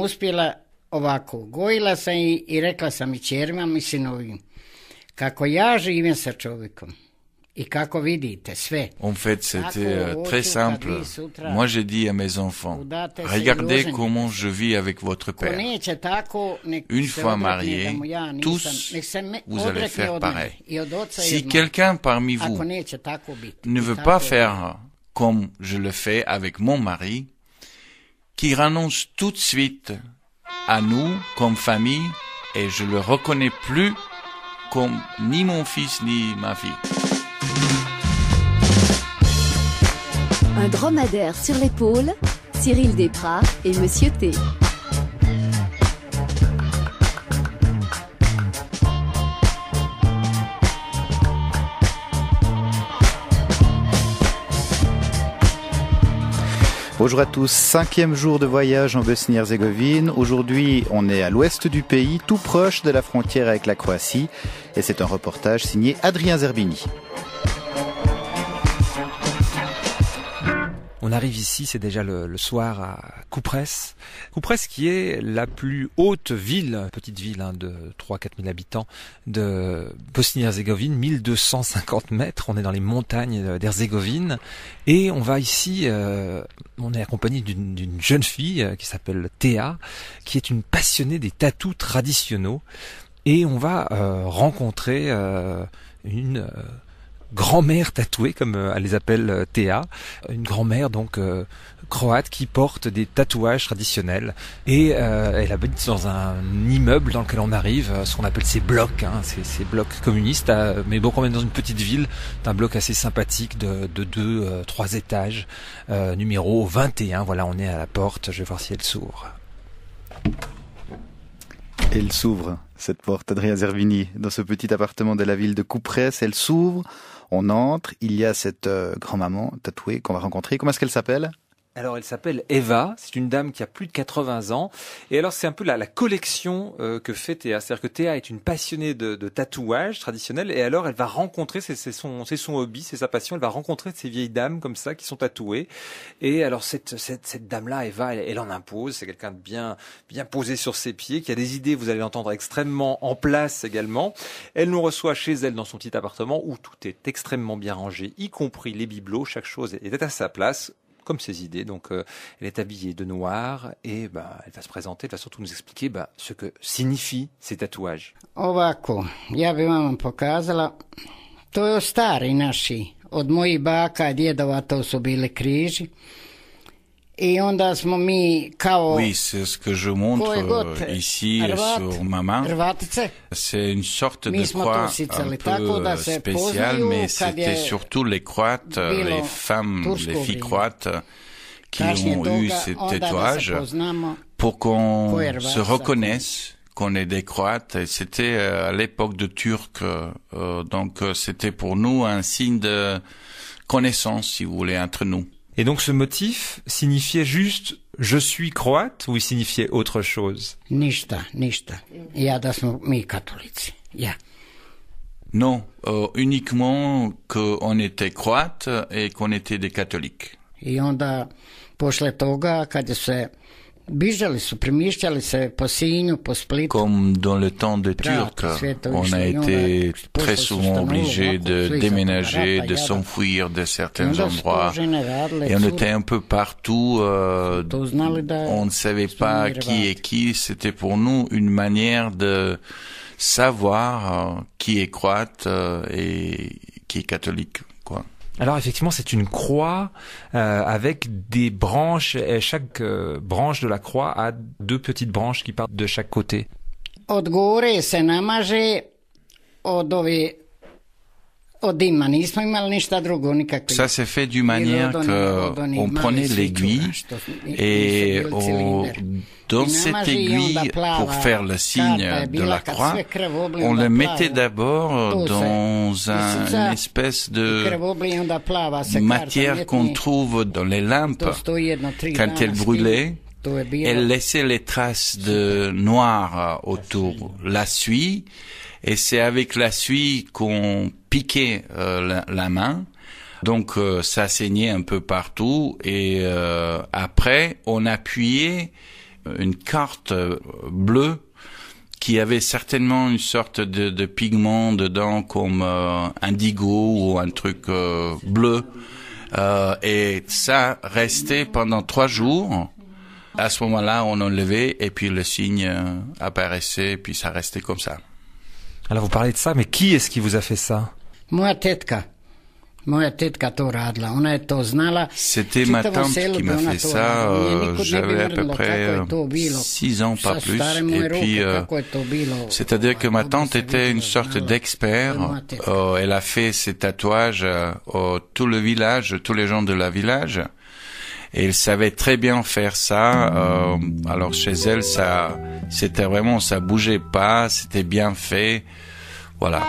uspjela ovako, gojila sam i rekla sam i čerima i sinovim, kako ja živim sa čovjekom et kako vidite sve. En fait, c'était très simple. Moi, j'ai dit à mes enfants, regardez comment je vis avec votre père. Une fois mariés, tous, vous allez faire pareil. Si quelqu'un parmi vous ne veut pas faire comme je le fais avec mon mari, qu'il renonce tout de suite à nous comme famille et je le reconnais plus comme ni mon fils ni ma fille. Un dromadaire sur l'épaule, Cyril Despras et Monsieur T. Bonjour à tous, 5e jour de voyage en Bosnie-Herzégovine. Aujourd'hui, on est à l'ouest du pays, tout proche de la frontière avec la Croatie. Et c'est un reportage signé Adrien Zerbini. On arrive ici, c'est déjà le soir à Kupres. Kupres qui est la plus haute ville, petite ville de 3-4 000 habitants de Bosnie-Herzégovine, 1250 mètres, on est dans les montagnes d'Herzégovine. Et on va ici, on est accompagné d'une jeune fille qui s'appelle Téa, qui est une passionnée des tatous traditionnels. Et on va rencontrer une... grand-mère tatouée, comme elle les appelle Théa, une grand-mère donc croate qui porte des tatouages traditionnels et elle habite dans un immeuble dans lequel on arrive, ce qu'on appelle ces blocs, ces blocs communistes, mais bon, quand même dans une petite ville, c'est un bloc assez sympathique de 2-3 étages, numéro 21, voilà, on est à la porte, je vais voir si elle s'ouvre. Elle s'ouvre, cette porte, Adrien Zerbini, dans ce petit appartement de la ville de Kupres, elle s'ouvre, on entre, il y a cette grand-maman tatouée qu'on va rencontrer. Comment est-ce qu'elle s'appelle ? Alors elle s'appelle Eva, c'est une dame qui a plus de 80 ans et alors c'est un peu la collection que fait Théa, c'est-à-dire que Théa est une passionnée de tatouage traditionnel et alors elle va rencontrer, c'est son hobby, c'est sa passion, elle va rencontrer ces vieilles dames comme ça qui sont tatouées et alors cette dame-là, Eva, elle en impose, c'est quelqu'un de bien posé sur ses pieds, qui a des idées, vous allez l'entendre, extrêmement en place également. Elle nous reçoit chez elle dans son petit appartement où tout est extrêmement bien rangé, y compris les bibelots, chaque chose est à sa place. Comme ses idées, donc elle est habillée de noir et elle va se présenter, elle va surtout nous expliquer ce que signifient ces tatouages. Ovako, ja bi vam pokazala, to je stari naši, od mojih baka, djedova, to su bili križi. Et oui, c'est ce que je montre ici sur ma main. C'est une sorte de croix un peu spéciale, mais c'était surtout les Croates, les femmes, les filles croates qui ont eu ces tatouages pour qu'on se reconnaisse qu'on est des Croates. Et c'était à l'époque de Turcs, donc c'était pour nous un signe de connaissance, si vous voulez, entre nous. Et donc ce motif signifiait juste « je suis croate » ou il signifiait autre chose ? Ništa. Ja da smo mi katolici. Ja. Non, uniquement qu'on était croate et qu'on était des catholiques. I onda posle toga kada se bižali su, primišćali se po Sinju, po Splitu. Comme dans le temps des Turcs, on a été très souvent obligé de déménager, de s'enfuir de certains endroits. Et on était un peu partout, on ne savait pas qui est qui. C'était pour nous une manière de savoir qui est croate et qui est catholique, quoi. Alors effectivement c'est une croix avec des branches et chaque branche de la croix a deux petites branches qui partent de chaque côté. Od gore se namaže, od ima nismo imali ništa drugo nikakve. Ça s'est fait d'une manière que on prenait l'aiguille et dans cette aiguille pour faire le signe de la croix, on le mettait d'abord dans une espèce de matière qu'on trouve dans les lampes. Quand elle brûlait, elle laissait les traces de noir autour, la suie, et c'est avec la suie qu'on piquait la main. Donc ça saignait un peu partout et après on appuyait une carte bleue qui avait certainement une sorte de pigment dedans comme indigo ou un truc bleu. Et ça restait pendant 3 jours. À ce moment-là, on enlevait et puis le signe apparaissait et puis ça restait comme ça. Alors vous parlez de ça, mais qui est-ce qui vous a fait ça? Moja tetka to radila. Ona je to znala. C'était ma tante qui m'a fait ça. J'avais à peu près 6 ans, pas plus. Et puis, c'est-à-dire que ma tante était une sorte d'expert. Elle a fait ses tatouages tout le village, tous les gens de la village. Et elle savait très bien faire ça. Alors chez elle, ça, c'était vraiment, ça bougeait pas, c'était bien fait. Voilà.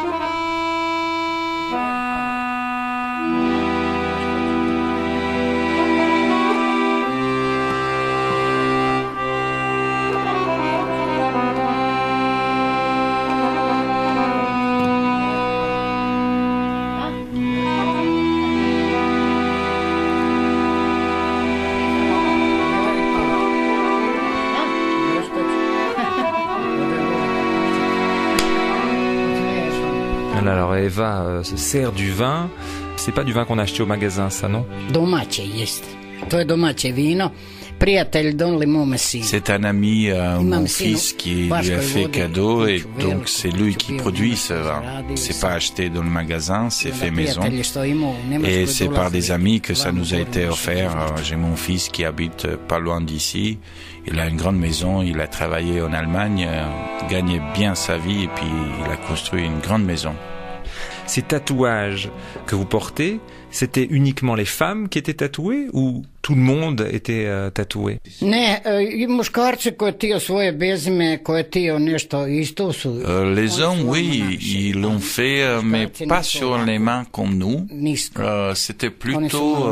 Alors Eva se sert du vin. C'est pas du vin qu'on a acheté au magasin, ça, non? C'est un ami, mon fils, qui lui a fait cadeau et donc c'est lui qui produit ce vin. C'est pas acheté dans le magasin, c'est fait maison. Et c'est par des amis que ça nous a été offert. J'ai mon fils qui habite pas loin d'ici. Il a une grande maison, il a travaillé en Allemagne, gagné bien sa vie et puis il a construit une grande maison. Ces tatouages que vous portez, c'était uniquement les femmes qui étaient tatouées ou tout le monde était tatoué? Les hommes, oui, ils l'ont fait, mais pas sur les mains comme nous. C'était plutôt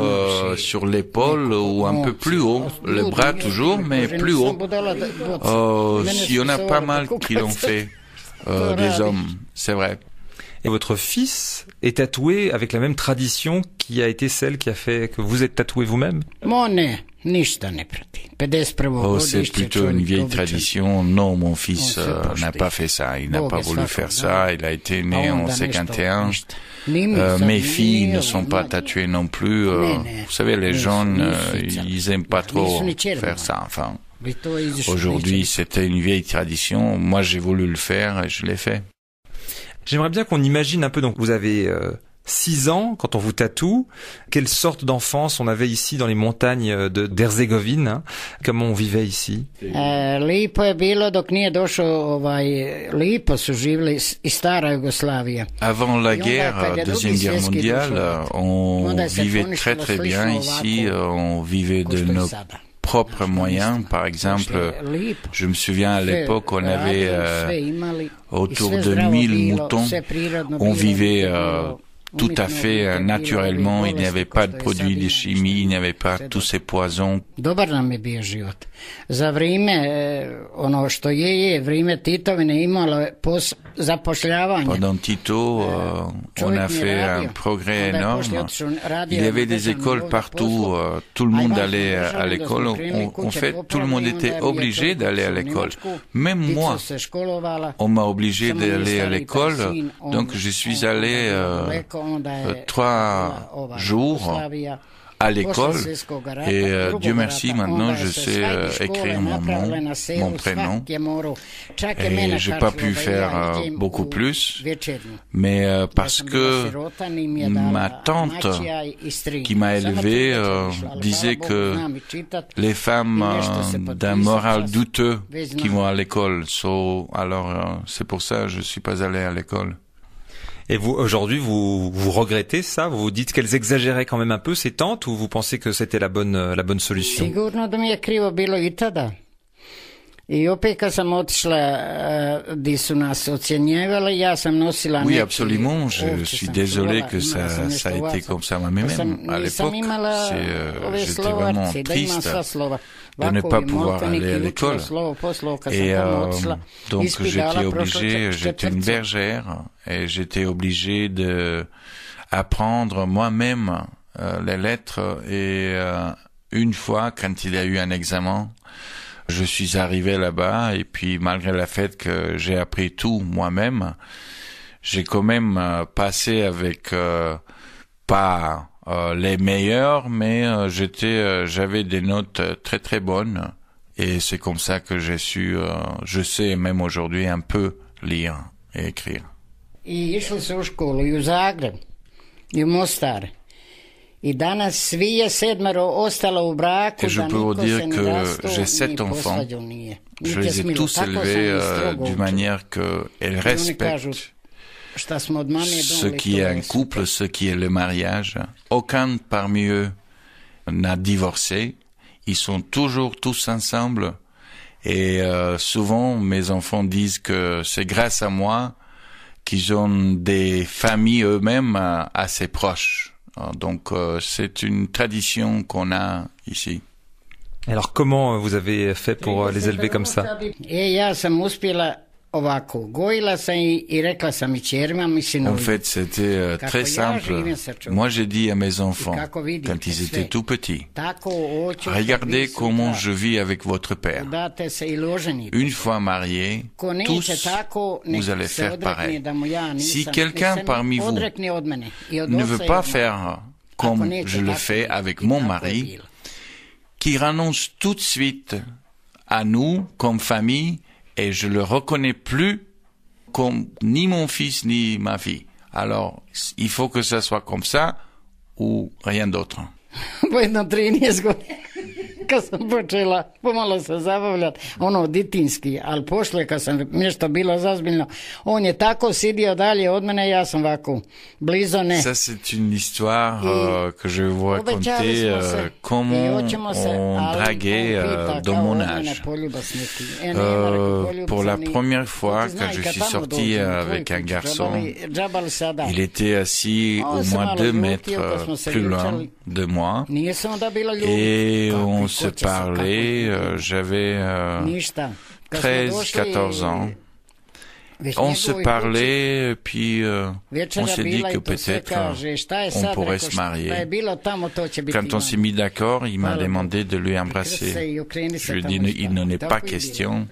sur l'épaule ou un peu plus haut. Le bras toujours, mais plus haut. Il y en a pas mal qui l'ont fait, des hommes, c'est vrai. Et votre fils est tatoué avec la même tradition qui a été celle qui a fait que vous êtes tatoué vous-même? Oh, c'est plutôt une vieille tradition. Non, mon fils n'a pas fait ça. Il n'a pas voulu faire ça. Il a été né en 51. Mes filles ne sont pas tatouées non plus. Vous savez, les jeunes, ils n'aiment pas trop faire ça. Enfin, aujourd'hui, c'était une vieille tradition. Moi, j'ai voulu le faire et je l'ai fait. J'aimerais bien qu'on imagine un peu, donc vous avez 6 ans quand on vous tatoue, quelle sorte d'enfance on avait ici dans les montagnes d'Herzégovine, hein, comment on vivait ici? Avant la guerre, Deuxième Guerre mondiale, on vivait très très bien ici, on vivait de nos propres moyens. Par exemple, je me souviens à l'époque, on avait autour de 1000 moutons. On vivait tout à fait naturellement. Il n'y avait pas de produits de chimie, il n'y avait pas tous ces poisons. Pendant Tito, on a fait un progrès énorme. Il y avait des écoles partout. Tout le monde allait à l'école. En fait, tout le monde était obligé d'aller à l'école. Même moi, on m'a obligé d'aller à l'école. Donc, je suis allé 3 jours à l'école et Dieu merci, maintenant je sais écrire mon nom, mon prénom, et j'ai pas pu faire beaucoup plus, mais parce que ma tante qui m'a élevé disait que les femmes d'un moral douteux qui vont à l'école, alors c'est pour ça que je suis pas allé à l'école. Et vous, aujourd'hui, vous regrettez ça? Vous vous dites qu'elles exagéraient quand même un peu, ces tantes, ou vous pensez que c'était la bonne solution? Oui, absolument. Je suis désolé que ça a été comme ça. Moi-même, à l'époque, j'étais vraiment triste de ne pas pouvoir aller à l'école. Et donc, j'étais une bergère, et j'étais obligé d'apprendre moi-même les lettres. Et une fois, quand il y a eu un examen, je suis arrivé là-bas et puis malgré le fait que j'ai appris tout moi-même, j'ai quand même passé avec pas les meilleurs, mais j'avais des notes très très bonnes et c'est comme ça que j'ai su, je sais même aujourd'hui un peu lire et écrire. I išli su u školu i u Zagreb i u Mostar. Et je peux vous dire que j'ai 7 enfants. Je les ai tous élevés d'une manière qu'elles respectent ce qui est un couple, ce qui est le mariage. Aucun parmi eux n'a divorcé. Ils sont toujours tous ensemble. Et souvent, mes enfants disent que c'est grâce à moi qu'ils ont des familles eux-mêmes assez proches. Donc c'est une tradition qu'on a ici. Alors comment vous avez fait pour les élever comme ça? En fait, c'était très simple. Moi, j'ai dit à mes enfants, quand ils étaient tout petits, regardez comment je vis avec votre père. Une fois mariés, tous, vous allez faire pareil. Si quelqu'un parmi vous ne veut pas faire comme je le fais avec mon mari, qu'il renonce tout de suite à nous comme famille, et je le reconnais plus comme ni mon fils ni ma fille. Alors, il faut que ça soit comme ça ou rien d'autre. Ça, c'est une histoire que je vais vous raconter, comment on draguait dans mon âge. Pour la première fois, quand je suis sorti avec un garçon, il était assis au moins 2 mètres plus loin de moi, et on se parlait, j'avais 13, 14 ans. On se parlait, puis on s'est dit que peut-être on pourrait se marier. Quand on s'est mis d'accord, il m'a demandé de lui embrasser. Je lui ai dit, il n'en est pas question.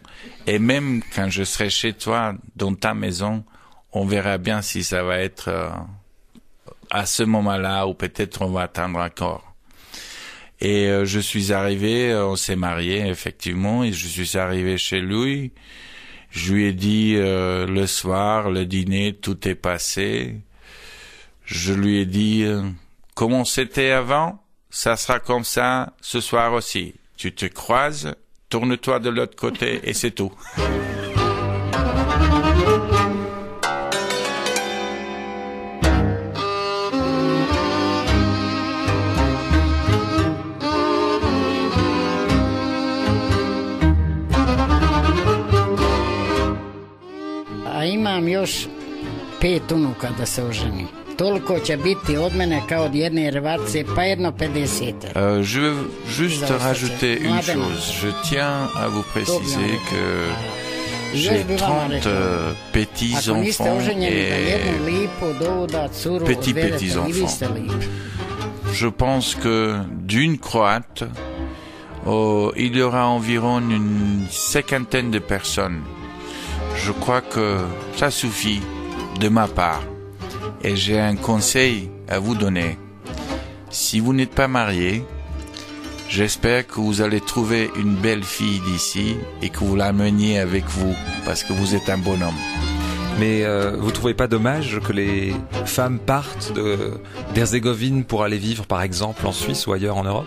Et même quand je serai chez toi, dans ta maison, on verra bien si ça va être à ce moment-là, ou peut-être on va attendre encore. Et je suis arrivé, on s'est marié effectivement, et je suis arrivé chez lui. Je lui ai dit le soir, le dîner, tout est passé. Je lui ai dit comment c'était avant, ça sera comme ça ce soir aussi. Tu te croises, tourne-toi de l'autre côté et c'est tout. Je veux juste rajouter une chose. Je tiens à vous préciser que j'ai 30 petits-enfants et petits-petits-enfants. Je pense que d'une croate, il y aura environ une cinquantaine de personnes. Je crois que ça suffit de ma part. Et j'ai un conseil à vous donner. Si vous n'êtes pas marié, j'espère que vous allez trouver une belle fille d'ici et que vous l'ameniez avec vous, parce que vous êtes un bonhomme. Mais vous ne trouvez pas dommage que les femmes partent d'Herzégovine pour aller vivre, par exemple, en Suisse ou ailleurs en Europe ?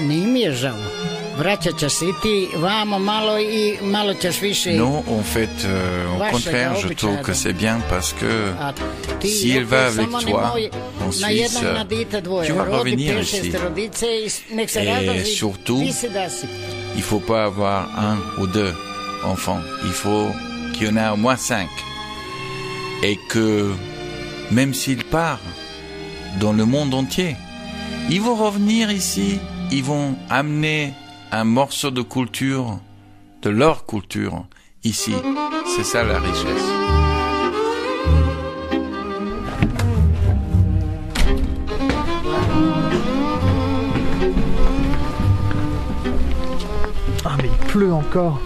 Non, en fait, au contraire, je trouve que c'est bien parce que si elle va avec toi en Suisse, tu vas revenir ici. Et surtout, il ne faut pas avoir 1 ou 2 enfants, il faut qu'il y en ait au moins 5. Et que même s'il part dans le monde entier, ils vont revenir ici, ils vont amener un morceau de culture, de leur culture, ici. C'est ça la richesse. Ah mais pleut encore.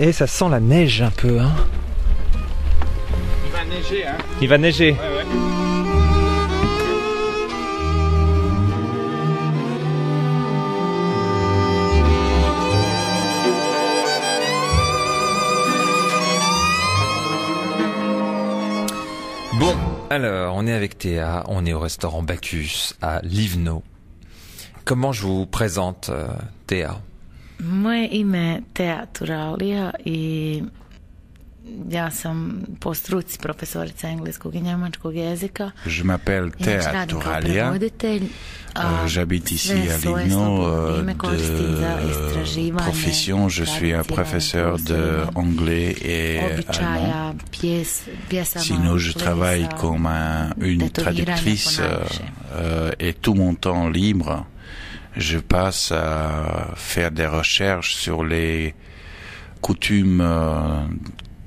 Et ça sent la neige un peu, hein. Il va neiger, hein. Il va neiger. Ouais, ouais. Bon, alors, on est avec Téa, on est au restaurant Bacchus, à Livno. Comment je vous présente Téa? Moje ime je Téa Turalija i ja sam po struci profesorica engleskog i njemačkog jezika. Je m'appelle Téa Turalija. J'habite ici à Livno. De profession, je suis un professeur d'anglais et allemand. Sinon, je travaille comme une traductrice et tout mon temps libre, je passe à faire des recherches sur les coutumes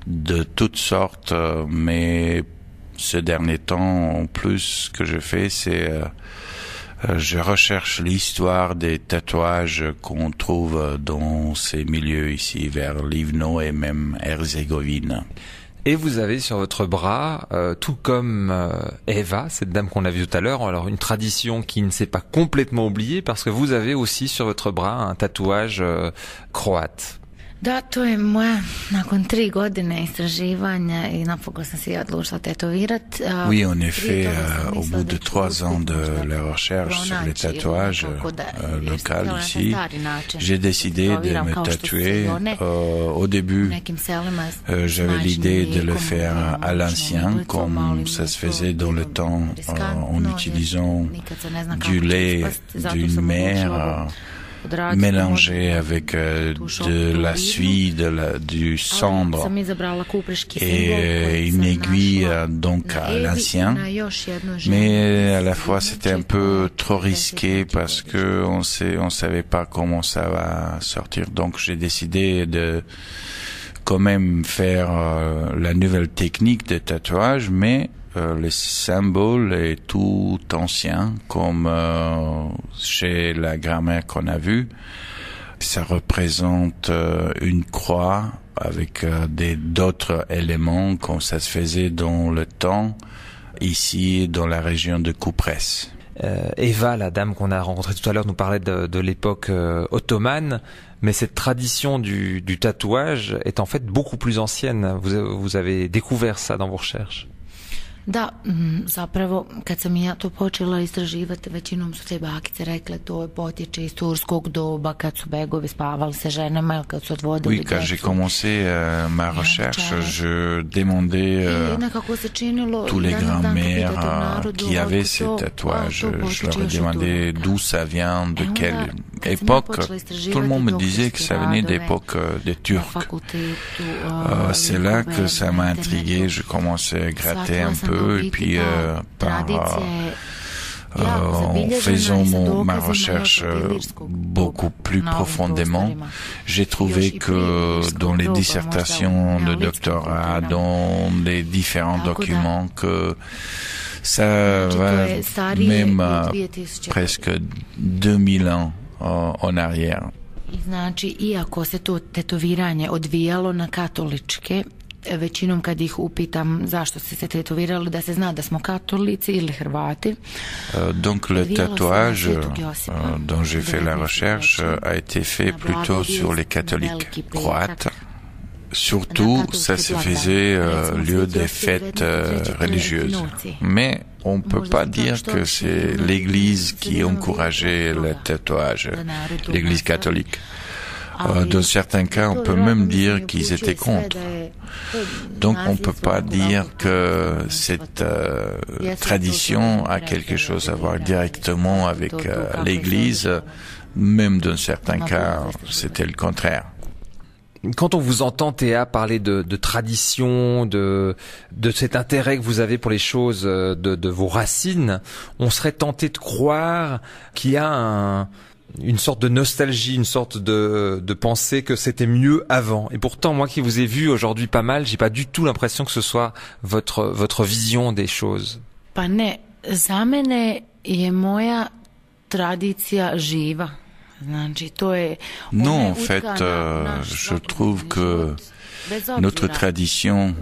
de toutes sortes, mais ce dernier temps, en plus, ce que je fais, c'est je recherche l'histoire des tatouages qu'on trouve dans ces milieux ici, vers Livno et même Herzégovine. Et vous avez sur votre bras, tout comme Eva, cette dame qu'on a vue tout à l'heure, alors une tradition qui ne s'est pas complètement oubliée, parce que vous avez aussi sur votre bras un tatouage croate. Da, to je moja, nakon 3 godine istraživanja i napokon sam se ja odlučila tetovirati. Oui, en effet, au bout de 3 ans de la recherche sur les tatouages locaux ici, j'ai décidé de me tatouer. Au début, j'avais l'idée de le faire à l'ancien, comme ça se faisait dans le temps, en utilisant du lait d'une mère mélangé avec de la suie, du cendre et une aiguille, donc à l'ancien. Mais à la fois c'était un peu trop risqué parce que on savait pas comment ça va sortir. Donc j'ai décidé de quand même faire la nouvelle technique de tatouage, mais les symboles et tout ancien, comme chez la grand-mère qu'on a vue, ça représente une croix avec d'autres éléments comme ça se faisait dans le temps, ici dans la région de Kupres. Eva, la dame qu'on a rencontrée tout à l'heure, nous parlait de l'époque ottomane, mais cette tradition du tatouage est en fait beaucoup plus ancienne. Vous avez découvert ça dans vos recherches? Da, zapravo kad sam ja to počela istraživati, većinom su te bakice rekle to potječe iz turskog doba kad su begovi spavali sa ženama ili kad su odvodili djecu. Oui, quand j'ai commencé ma recherche, je demandais tous les grands-mères qui avaient ces tatouages. Je leur ai demandé d'où ça vient, de quelle époque. Tout le monde me disait que ça venait d'époque des Turcs. C'est là que ça m'a intrigué, je commençais à gratter un peu. Et puis en faisant ma recherche beaucoup plus profondément, j'ai trouvé que dans les dissertations de doctorat, dans les différents documents, que ça va même presque 2000 ans en arrière. Znači, iako se to tetoviranje odvijalo na katoličke, većinom kad ih upitam zašto ste se tetovirali, da se zna da smo katolici ili Hrvati. Donc le tatouage dont j'ai fait la recherche a été fait plutôt sur les catholiques croates. Surtout, ça se faisait lieu des fêtes religieuses. Mais on ne peut pas dire que c'est l'Église qui encourageait le tatouage, l'Église catholique. Dans certains cas, on peut même dire qu'ils étaient contre. Donc on ne peut pas dire que cette tradition a quelque chose à voir directement avec l'Église, même dans certains cas, c'était le contraire. Quand on vous entend, Téa, parler de tradition, de cet intérêt que vous avez pour les choses, de vos racines, on serait tenté de croire qu'il y a une sorte de nostalgie, une sorte de pensée que c'était mieux avant. Et pourtant, moi qui vous ai vu aujourd'hui pas mal, j'ai pas du tout l'impression que ce soit votre vision des choses. Pa ne, za mene je moja tradicija živa. Non, en fait, je trouve que notre tradition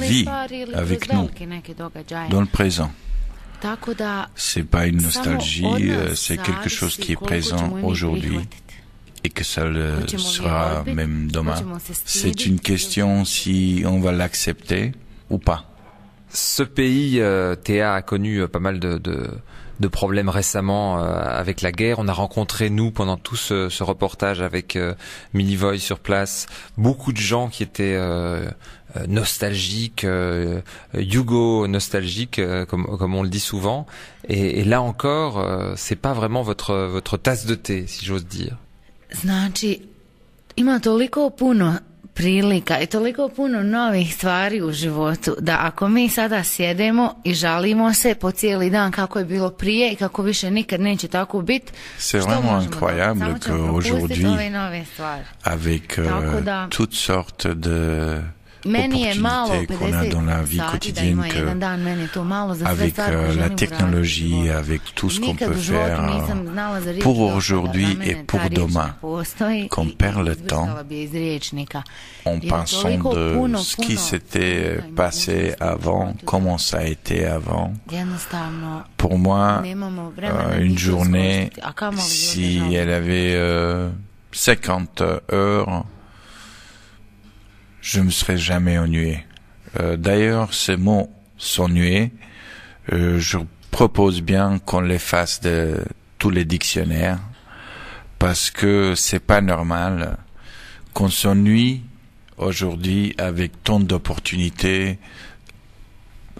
vit avec nous, dans le présent. C'est pas une nostalgie, c'est quelque chose qui est présent aujourd'hui et que ça le sera même demain. C'est une question si on va l'accepter ou pas. Ce pays, Téa, a connu pas mal de problèmes récemment avec la guerre. On a rencontré, nous, pendant tout ce reportage avec Milivoj sur place, beaucoup de gens qui étaient nostalgiques, nostalgiques, comme on le dit souvent. Et là encore, c'est pas vraiment votre tasse de thé, si j'ose dire. Znači, ima toliko puno prilika i toliko puno novih stvari u životu, da ako mi sada sjedemo i žalimo se po cijeli dan kako je bilo prije i kako više nikad neće tako biti, c'est vraiment incroyable qu'aujourd'hui, avec toutes sortes de opportunités qu'on a dans la vie quotidienne, avec la technologie, avec tout ce qu'on peut faire pour aujourd'hui et pour demain, qu'on perd le temps en pensant de ce qui s'était passé avant, comment ça a été avant. Pour moi, une journée, si elle avait 50 heures, je ne me serais jamais ennuyé. D'ailleurs, ces mots s'ennuyer, je propose bien qu'on les fasse de tous les dictionnaires, parce que c'est pas normal qu'on s'ennuie aujourd'hui avec tant d'opportunités,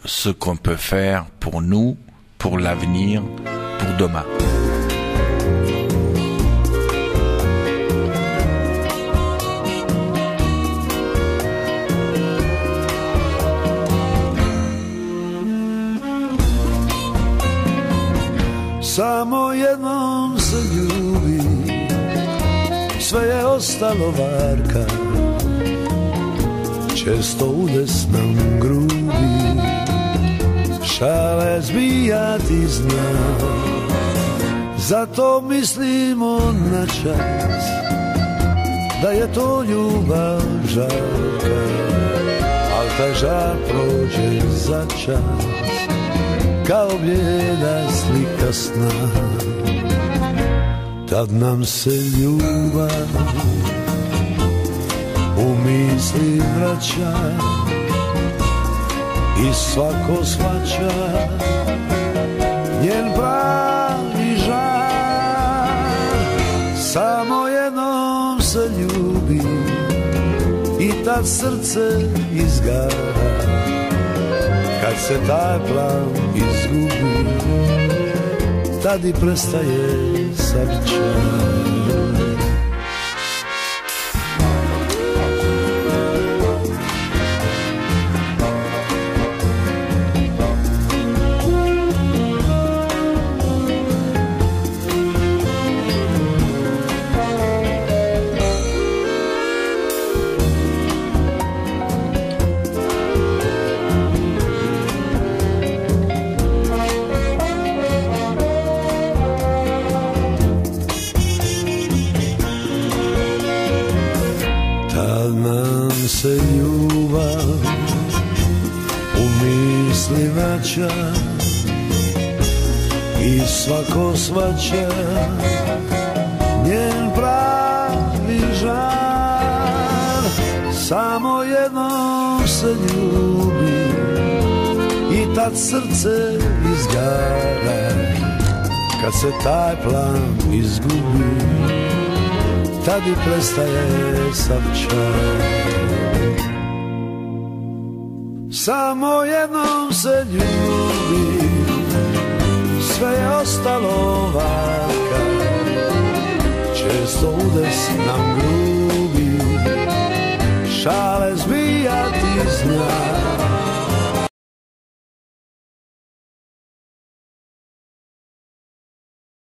ce qu'on peut faire pour nous, pour l'avenir, pour demain. Samo jednom se ljubi, sve je ostalo varka, često udes nam grubi, šale zbijati zna, zato mislimo na čas, da je to ljubav žarka, al taj žar prođe za čas. Kao bljeda slika sna, tad nam se ljubav u misli vraća i svako shvaća njen pravi žar. Samo jednom se ljubi i tad srce izgara, kad se taj plan izgubi, tad i prestaje srčan. I svako svaća njen pravi žar. Samo jednom se ljubi i tad srce izgara, kad se taj plan izgubi, tad i prestaje sav čar. Samo jednom se ljubi, sve je ostalo vaka, često udes nam grubi.